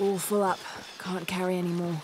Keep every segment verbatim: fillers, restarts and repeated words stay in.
All full up. Can't carry any more.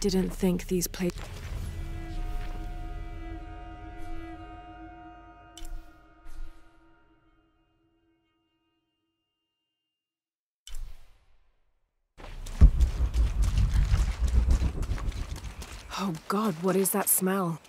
Didn't think these places. Oh God, what is that smell?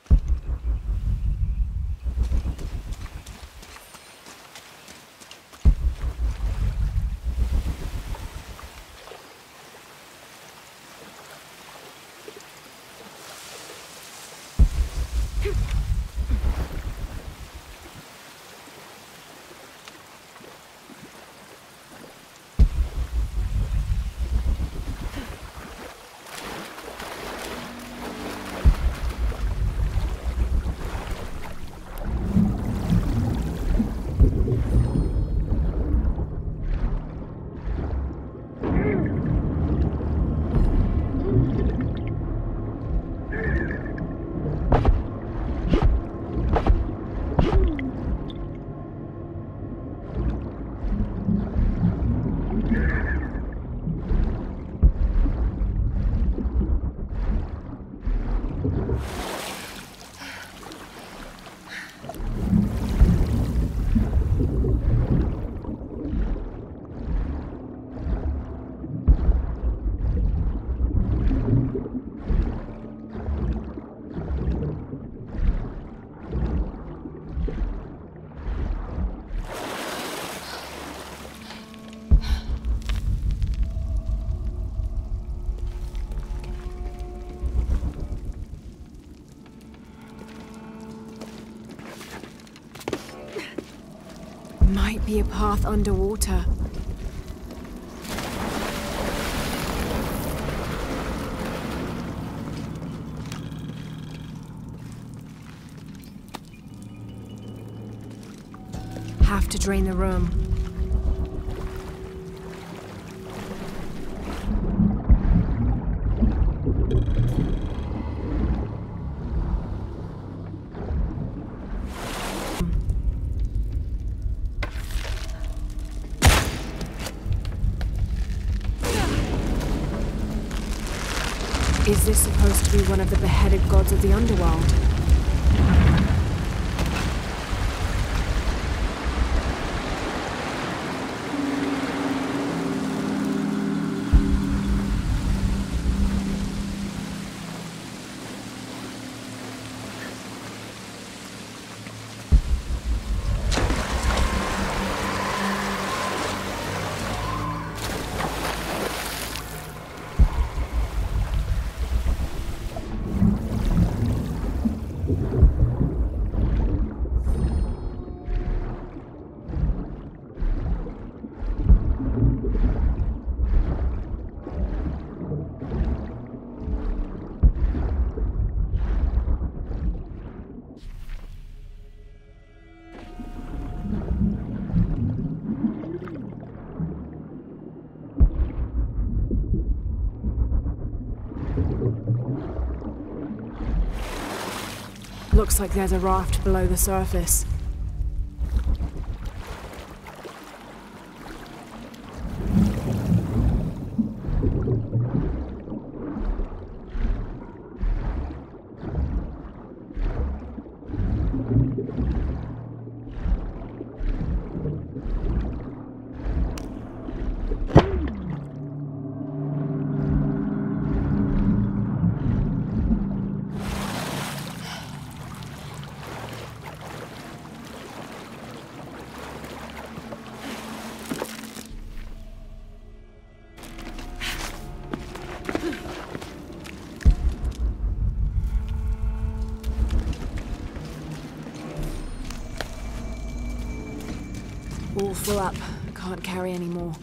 Might be a path underwater. Have to drain the room. Is this supposed to be one of the beheaded gods of the underworld? Looks like there's a raft below the surface. All full up. Can't carry any more.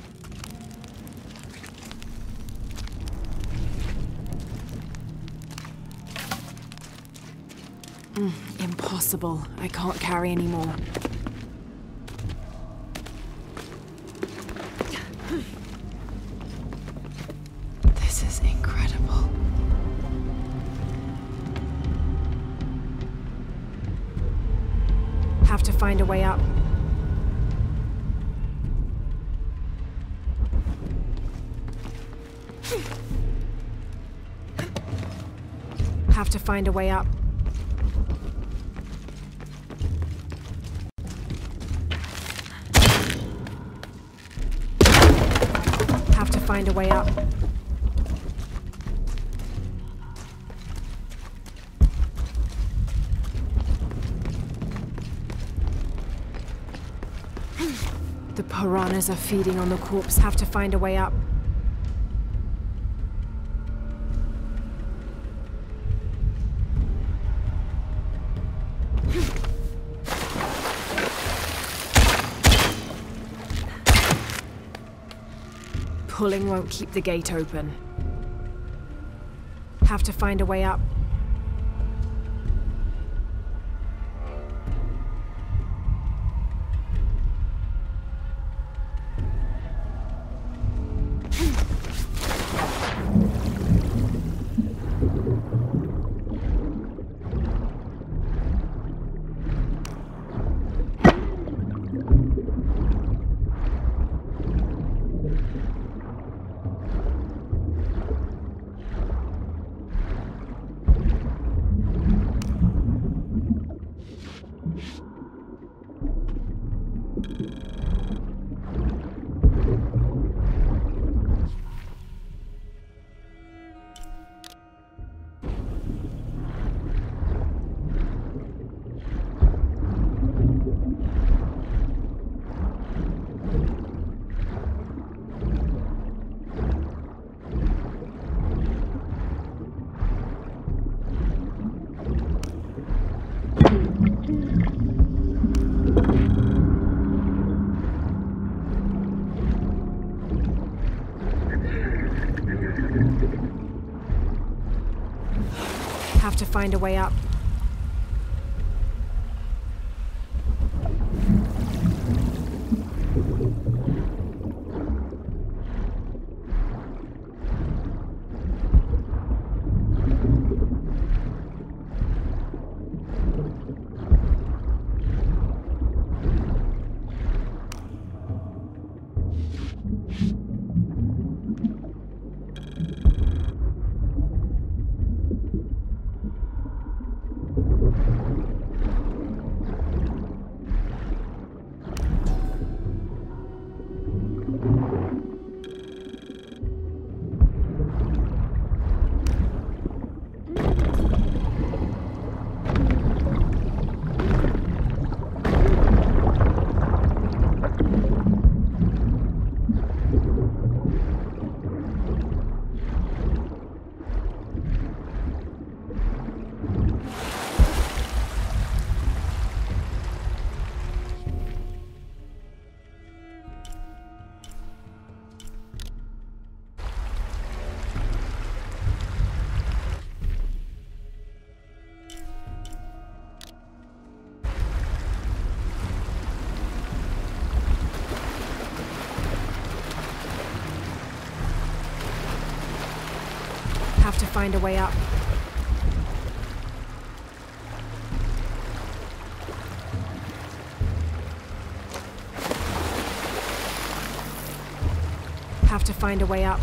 Mm, impossible. I can't carry any more. This is incredible. Have to find a way up. Have to find a way up. Have to find a way up. The piranhas are feeding on the corpse. Have to find a way up. Pulling won't keep the gate open. Have to find a way up. Have to find a way up. Have to find a way up. Have to find a way up.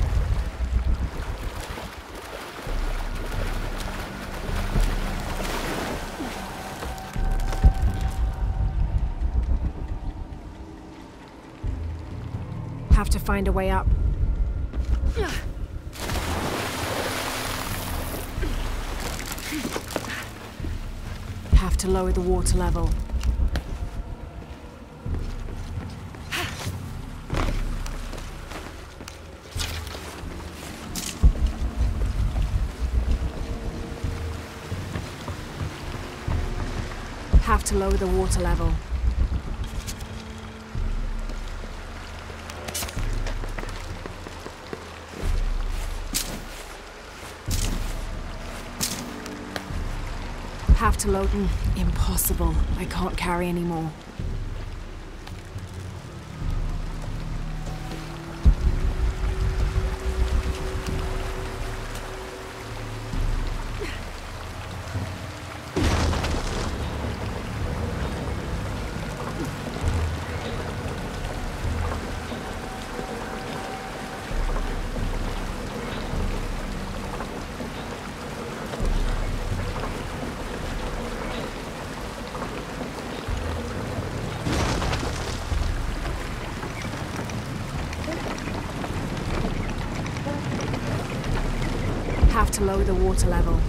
Have to find a way up. Have to lower the water level. Have to lower the water level. Have to load. Impossible. I can't carry anymore. To lower the water level.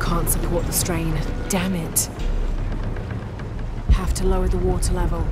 Can't support the strain. Damn it. Have to lower the water level.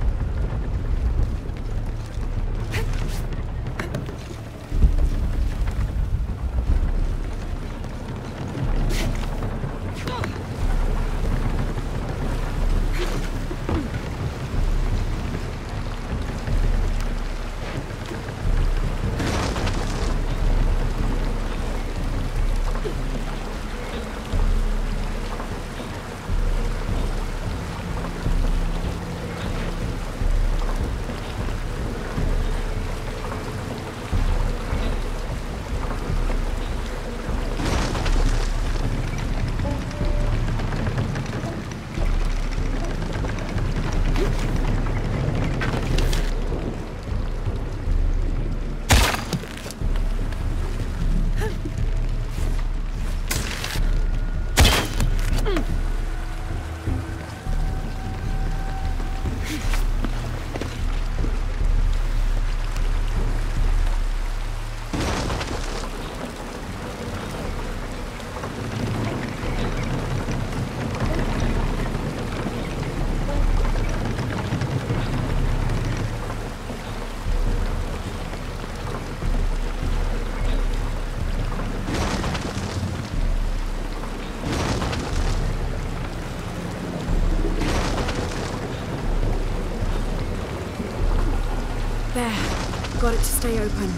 Got it to stay open.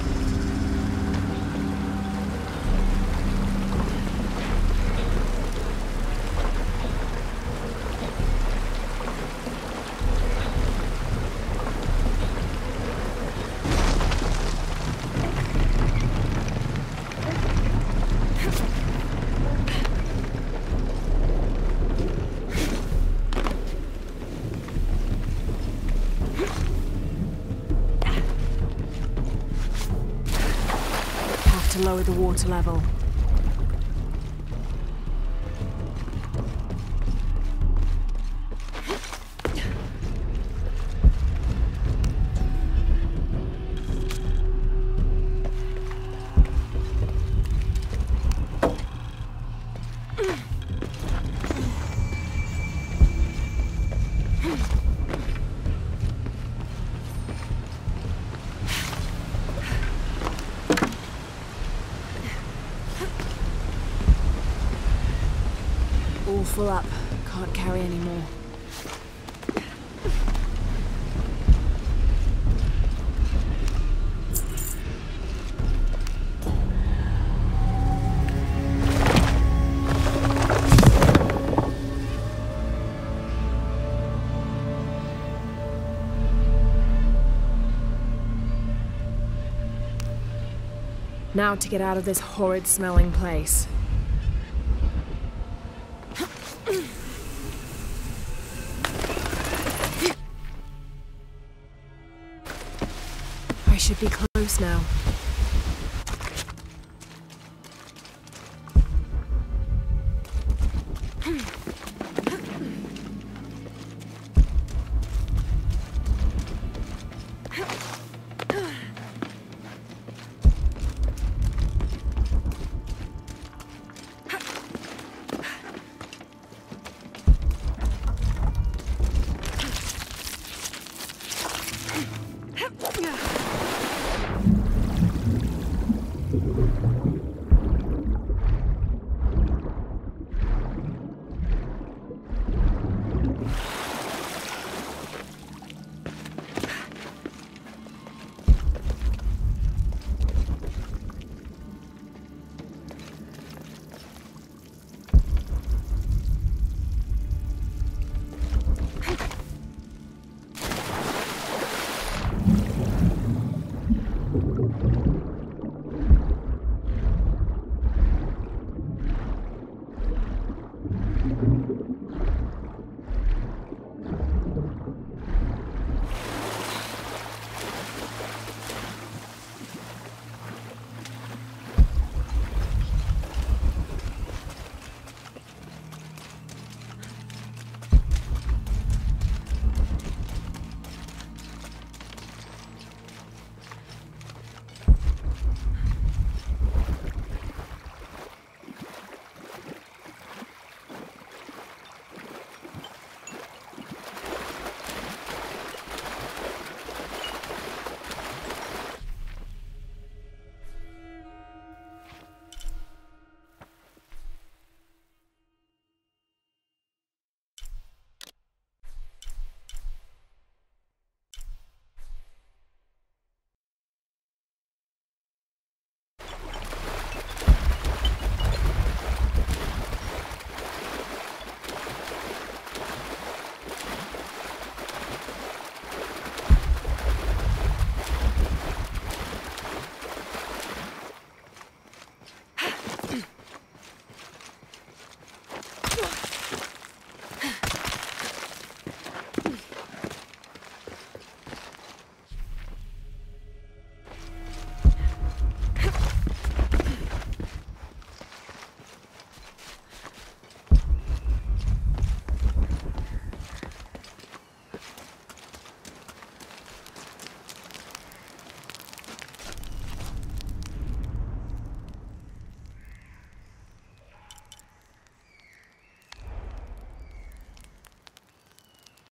To lower the water level. Full up. Can't carry any more. Now to get out of this horrid smelling place. Should be close now.